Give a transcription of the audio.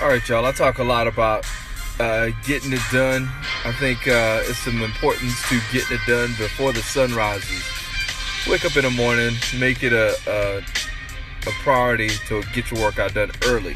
All right, y'all, I talk a lot about getting it done. I think it's some importance to getting it done before the sun rises. Wake up in the morning, make it a priority to get your workout done early.